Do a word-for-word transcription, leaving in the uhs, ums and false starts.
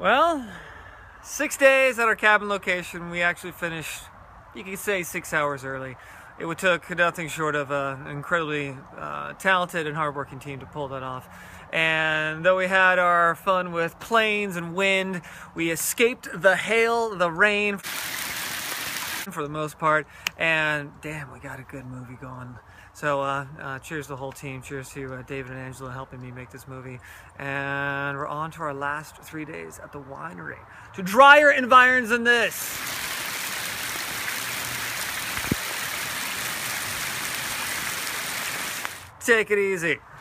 Well, six days at our cabin location, we actually finished, you could say, six hours early. It took nothing short of an incredibly uh, talented and hardworking team to pull that off. And though we had our fun with planes and wind, we escaped the hail, the rain, for the most part, and damn, we got a good movie going. So uh, uh, cheers to the whole team. Cheers to uh, David and Angela helping me make this movie. And we're on to our last three days at the winery, to drier environs than this. Take it easy.